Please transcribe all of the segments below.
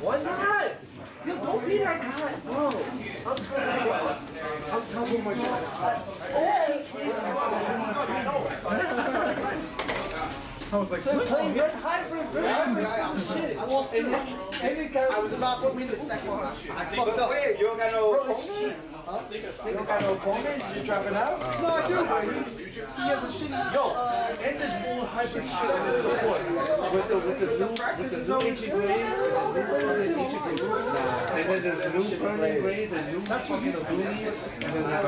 Why not? Yo, don't be that guy, bro. I'm telling my I was like, playing Red High for shit. I lost it. I was about to win the second one. I fucked up. Wait, you don't got no opponent? Huh? You don't got no opponent? You dropping out? No, I do. He has a shitty. Yo, end this whole hybrid shit with the new and then there's new burning blades and new fucking ability, and then there's new Pendles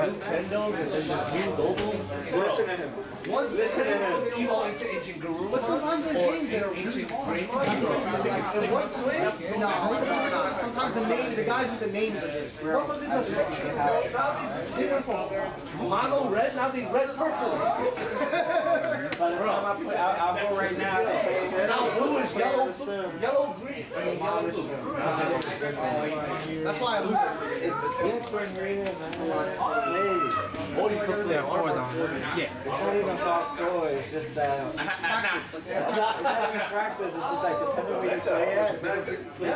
and then there's new Dogo. Listen to him. Listen to him. People into ancient Garuruma. But sometimes there's games that are really great. In one swing? No. Sometimes the names, the guys with the names are good. What about this obsession? Now they different. Mono red, now they red purple. I'll go right now. Now blue is yellow green. Yellow blue. That's why I lose it. It's the different green and then what do you put there for them? Yeah. It's not even thought for, it's just that practice. It's not even practice, it's just like depending on where you play at, you play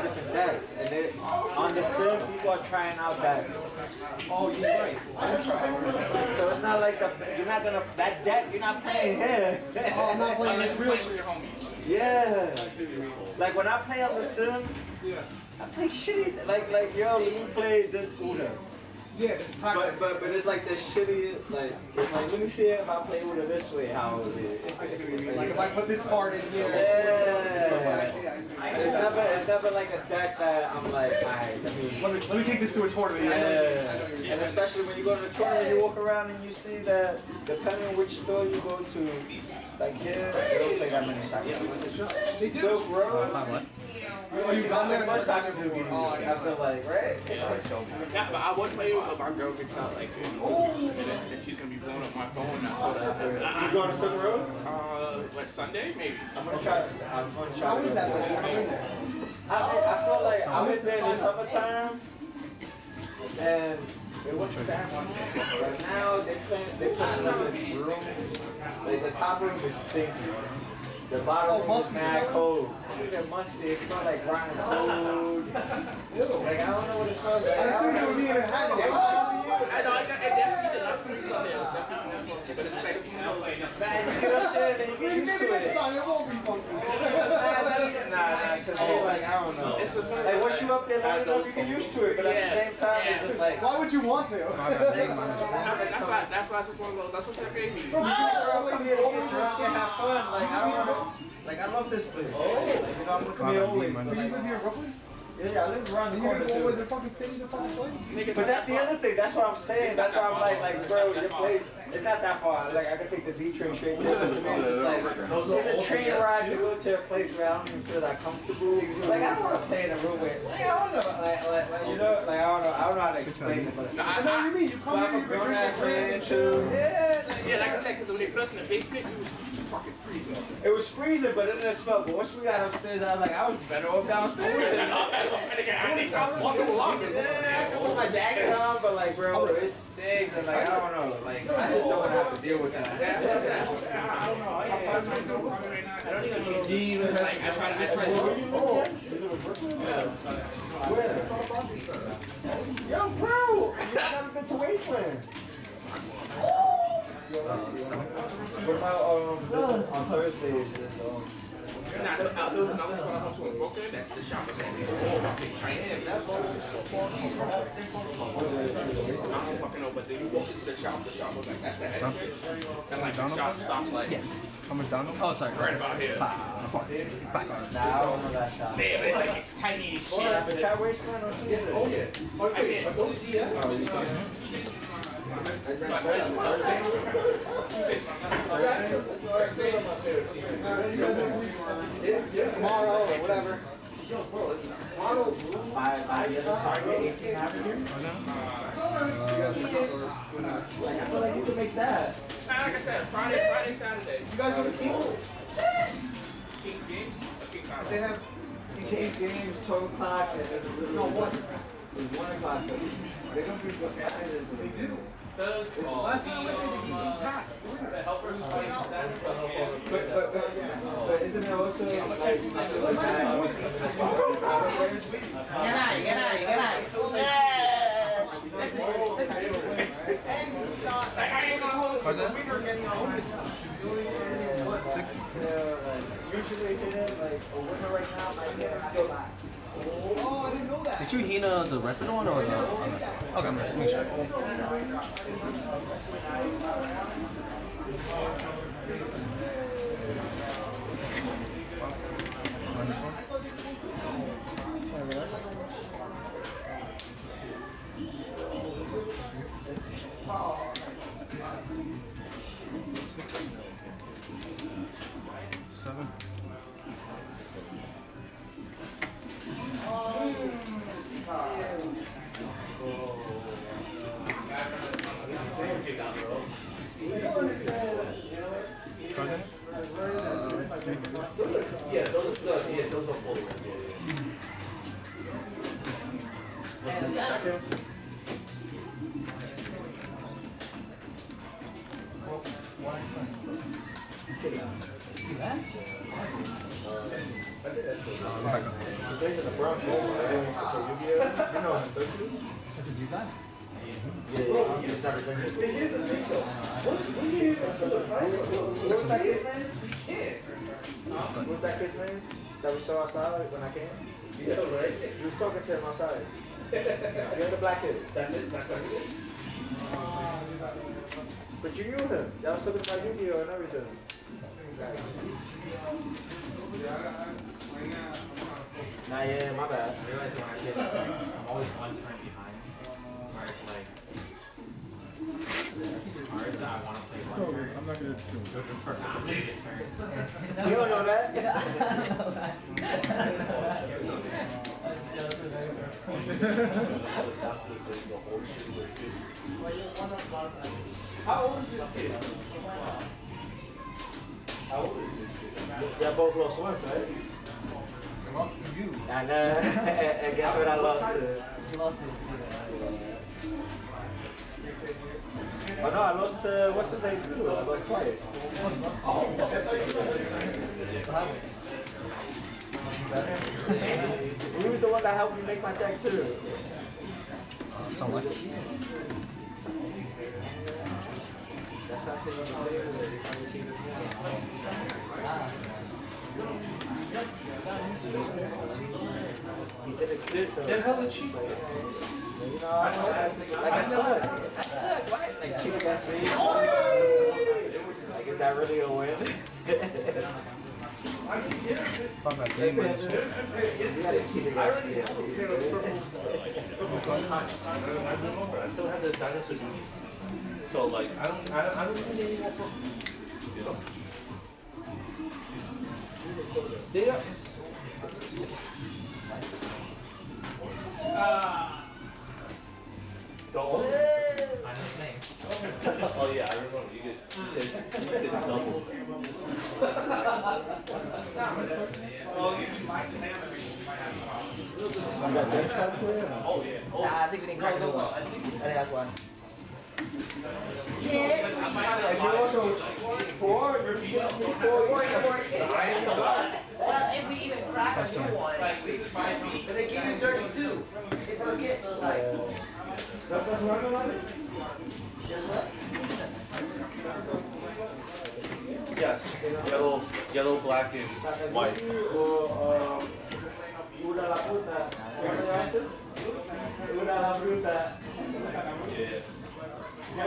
different decks. And then on the serve, people are trying out decks. Oh, you're right. I'm trying. So it's not like you're not gonna, that deck, you're not playing here. Oh, I'm not playing this real shit. Yeah. Like when I play on the serve, I play shitty, like yo, you play this Uno. Yeah. But it's like the shitty, like let me see if I play Uno this way, how it would be. Like if I put this card in here. Yeah. It's never like a deck that I'm like, alright, let me take this to a tournament. Yeah. And especially when you go to the tournament, you walk around and you see that depending on which store you go to, like here, they don't play that many cycles. Silk Road. Oh, you got there much soccer movies. Oh, I feel like, right? Yeah. But I would play with my girl could tell, like, and she's gonna be blowing up my phone now. So you going to Silk Road? Like Sunday, maybe. I'm gonna try. How was that? I feel like I was there in the summertime, and they went to that one day. Right now, they playing this room. Like the top room is stinky. The bottom is mad cold. That musty, it smells like rotten cold. Like, I don't know what it smells like. I assume you wouldn't even have it. I know, I definitely did last week on there. But it's like, you get up there and you get used to it. It won't be funky. Nah, today, like, I don't know. Like, once you're up there, I don't know if you get used to it. But at the same time, it's just like... Why would you want to? That's why it's just one of those. That's what's that gave me. You come here and have fun. Like, I don't know. Like, I love this place. Oh, like, you know, I'm gonna come here always. Do you live here in Brooklyn? Yeah, I live around the corner too. You live the fucking city, the fucking place? But that's the other thing, that's what I'm saying. That's why I'm like, bro, your place, it's not that far. Like, I could take the D-train straight to it's a train ride to go to a place where I don't even feel that comfortable. Like, I don't want to play in a room where, like, I don't know, like, you know, like, I don't know how to explain it, but I know what you mean. You come here, you're a grown-ass man, too. Yeah, like I said, because when they put us in the basement, it was fucking freezing. It was freezing, but it didn't smell. But once we got upstairs, I was like, I was better off downstairs. I put my jacket on, but like, bro, it stinks, and like, I don't know. Like, I just don't have to deal with that. I don't know. I don't even know. Like, I tried. Where? Yo, bro! You've never been to Wasteland. What about on Thursdays? There's another spot I went to in Brooklyn. That's the Shoppers. I am. That's all. I don't fucking know, but then you walk into the shop. The shop was like, that's that. And like the shop stops like. Yeah. How much Donald? Oh, sorry. Right about here. $5. Nah, I don't know that shop. Yeah, but it's like it's tiny as shit. Oh yeah. Tomorrow or whatever. I feel like you could make that. Like I said, Friday, Saturday. You guys go to Kings? Kings games? They have, you take games, 12 o'clock, and there's a little... No, what? It's 1 o'clock. They don't give what happened is... They do. Last time we did, you can packs. The helpers fight out. But isn't it also... Get out. Did you Hina the restaurant or the restaurant? Okay, I'm just making sure. On this one? Seven. Yeah, those are full. What's the second? What's that kid's name that we saw outside when I came? You know, right? You was talking to him outside. You're the black kid. That's it. That's what he did. But you knew him. That was talking about Yu-Gi-Oh and everything. Nah, yeah, my bad. I realized when I did it, I'm always one turn behind. Where it's like, cards that I want to play one turn. I'm not going to do it. You don't know that? How old is this kid? Y'all both lost once, right? I lost to you. I know. And guess what I lost to? You lost to the Oh no, I lost to, what's his name too? I lost twice. Oh, that's how you do it. Who was the one that helped me make my tag too? Someone. That's how I take on the stage. That's how they cheat. You know, I suck. I suck, right? Like, cheat against me. Like, is that really a win? Fuck that game, man. You gotta cheat against me. I still have the dinosaur. So like I don't think anymore for you know. They are double. I don't think. Oh yeah, I remember you did double. Oh, you might have to. Oh yeah. Nah, I think we didn't crack it over. I think that's why. Yes. And you're also four. Well, if we even crack a new one, but they give you 32. They forget, so it's like. That's what I'm going to. Yes. Yellow, black, and white. Una la puta. Yeah.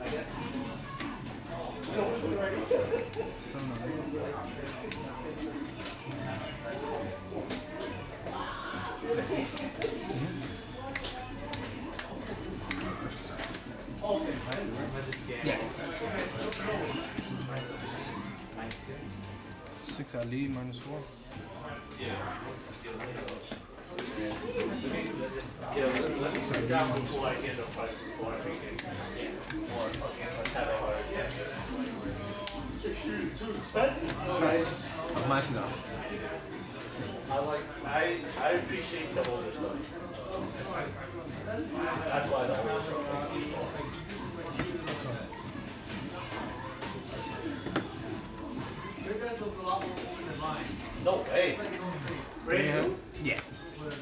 I guess. So nice. Yeah. 6 Ali minus 4. Yeah. Let me sit down before I get a fight, before I fucking too expensive. I'm nice enough. I appreciate the older stuff. That's why the older stuff. Your guys look a lot more older than mine. No way. Brand new? Yeah. This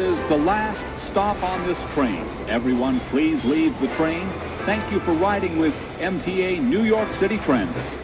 is the last stop on this train. Everyone, please leave the train. Thank you for riding with MTA New York City Transit.